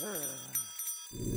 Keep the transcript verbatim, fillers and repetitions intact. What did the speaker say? Woo!